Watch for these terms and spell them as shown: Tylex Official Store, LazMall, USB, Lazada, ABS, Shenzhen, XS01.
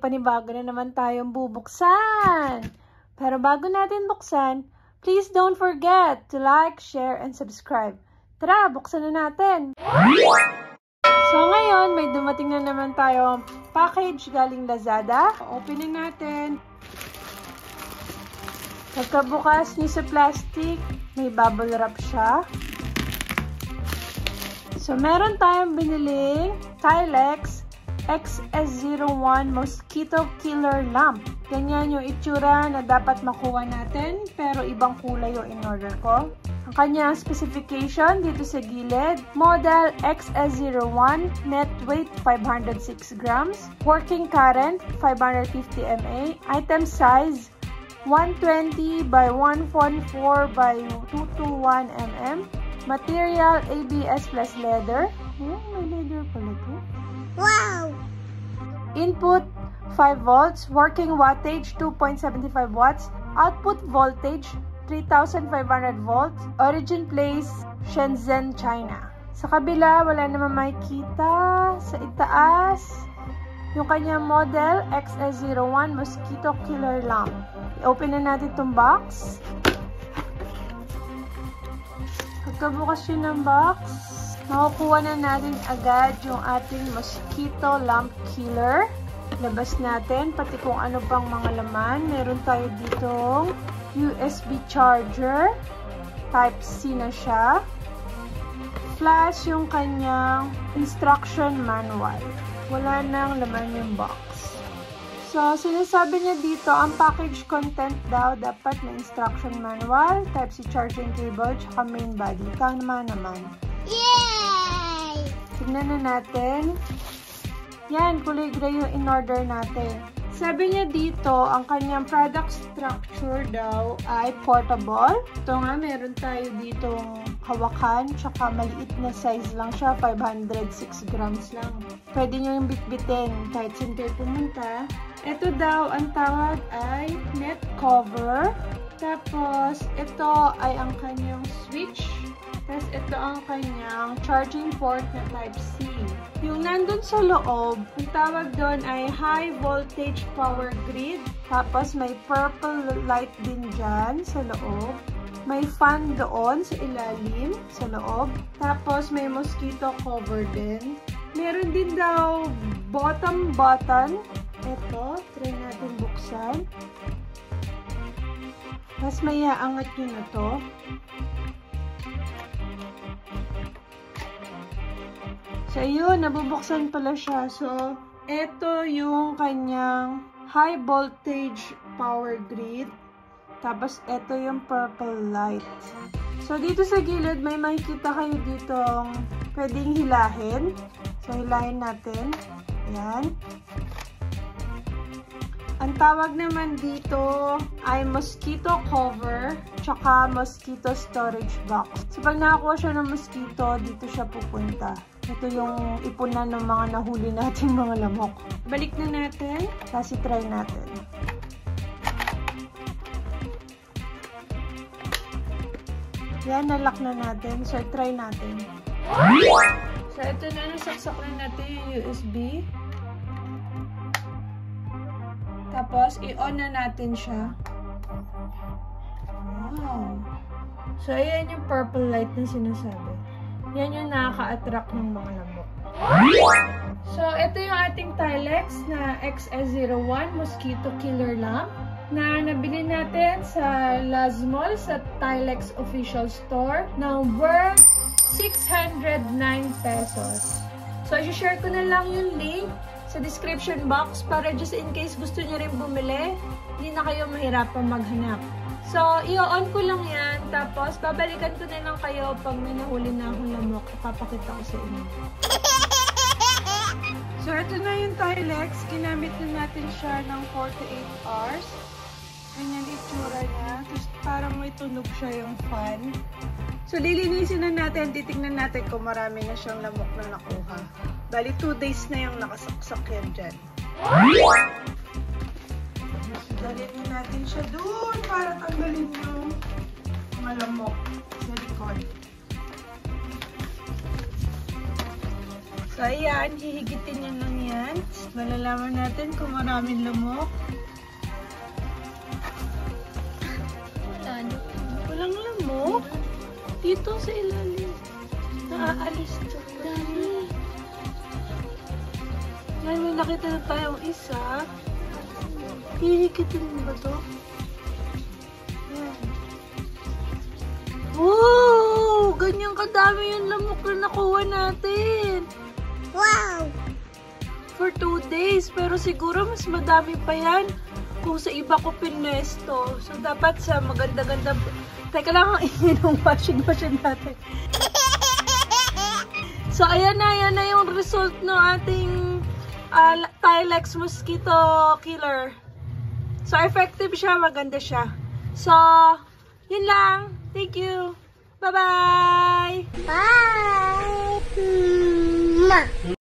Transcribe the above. Panibago na naman tayong bubuksan. Pero bago natin buksan, please don't forget to like, share, and subscribe. Tara, buksan na natin! So ngayon, may dumating na naman tayong package galing Lazada. Openin natin. Pagkabukas niya sa plastic, may bubble wrap siya. So meron tayong biniling Tylex XS01 Mosquito Killer Lamp. Ganyan yung itsura na dapat makuha natin, pero ibang kulay yung in-order ko. Ang kanyang specification dito sa gilid, model XS01, net weight 506 grams, working current 550 mA, item size 120 by 144 by 221 mm, material ABS plus leather. May leather pala ito. Wow! Input 5 volts, working wattage 2.75 watts, output voltage 3,500 volts, origin place Shenzhen, China. Sa kabila, wala naman makikita. Sa itaas, yung kanyang model XS01 Mosquito Killer Lamp. I-open na natin itong box. Pagkabukas yun ng box, makukuha na natin agad yung ating Mosquito Lamp Killer. Labas natin, pati kung ano pang mga laman. Meron tayo ditong USB charger. Type-C na siya. Flash yung kanyang instruction manual. Wala nang laman yung box. So, sinasabi niya dito, ang package content daw dapat na instruction manual, Type-C charging cable, tsaka main body. Tama naman. Yeah! Tignan na natin. Yan, kulay gray yung in-order natin. Sabi niya dito, ang kanyang product structure daw ay portable. Ito nga, meron tayo ditong hawakan, tsaka maliit na size lang siya, 506 grams lang. Pwede nyo yung bitbitin kahit saan kayo pumunta. Ito daw, ang tawag ay net cover. Tapos, ito ay ang kanyang switch. Tapos, ito ang kanyang charging port na Type-C. Yung nandun sa loob, ang tawag doon ay high voltage power grid. Tapos, may purple light din dyan sa loob. May fan doon sa ilalim, sa loob. Tapos, may mosquito cover din. Meron din daw bottom button. Ito, try natin buksan. Mas may aangat yun na to. So, yun, nabubuksan pala siya. So, eto yung kanyang high voltage power grid. Tapos, eto yung purple light. So, dito sa gilid, may makikita kayo ditong pwedeng hilahin. So, hilahin natin. Ayan. Ang tawag naman dito ay mosquito cover tsaka mosquito storage box. So, pag nakakuha siya ng mosquito, dito siya pupunta. Ito yung ipunan ng mga nahuli natin mga lamok. Balik na natin. Kasi try natin. Yan, nalak na natin. So, try natin. So, ito na. Nasaksak na natin yung USB. Tapos, i-on na natin siya. Wow. So, ayan yung purple light na sinasabi. Yan yung nakaka-attract ng mga lamok. So, ito yung ating Tylex na XS01 Mosquito Killer Lamp na nabili natin sa LazMall sa Tylex Official Store na worth 609 pesos. So, i-share ko na lang yung link sa description box para just in case gusto nyo rin bumili, hindi na kayo mahirapan maghanap. So, i-on ko lang yan, tapos babalikan ko na lang kayo pag may nahuli na akong lamok. Papakita ko sa inyo. So, ito na yung Tylex. Ginamit na natin siya ng 48 hours. Ganyan itsura niya. Tapos, parang may tunog siya yung fan. So, lilinisin na natin. Titignan natin kung marami na siyang lamok na nakuha. Bali, 2 days na yung nakasaksak yan dyan. Dalhin natin siya doon para tanggalin yung malamok sa likod. So ayan, hihigitin nyo lang yan. Malalaman natin kung maraming lamok. Walang lamok. Dito sa ilalim. Naaalis to. Dami. Ngayon may nakita na tayong isa. Hihigitin mo ba to? Wow! Ganyang kadami yung lamok na nakuha natin. Wow! For 2 days. Pero siguro mas madami pa yan kung sa iba ko pinesto. So dapat sa maganda-ganda... Teka lang, yung washing machine natin. So ayan na yung result ng ating Tylex Mosquito Killer. So effective siya, maganda siya. So, yun lang. Thank you. Bye-bye! Bye! Bye.